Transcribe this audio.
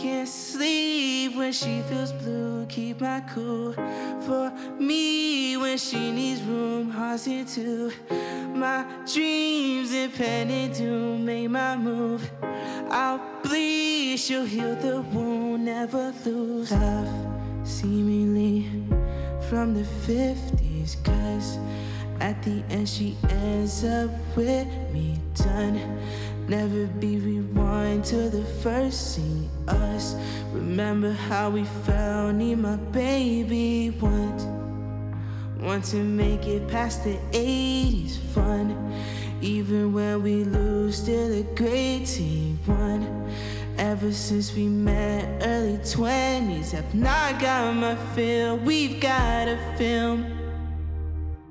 can't sleep when she feels blue. Keep my cool for me when she needs room. Hearts into my dreams, impending doom. Make my move, I'll bleed. She'll heal the wound, never lose. Love seemingly from the 50s, 'cause at the end she ends up with me. Done, never be rewind to the first scene. Us, remember how we fell. Need my baby once. Want to make it past the 80s fun, even when we lose, still a great team won. Ever since we met, early 20s, have not got my feel. We've got a film.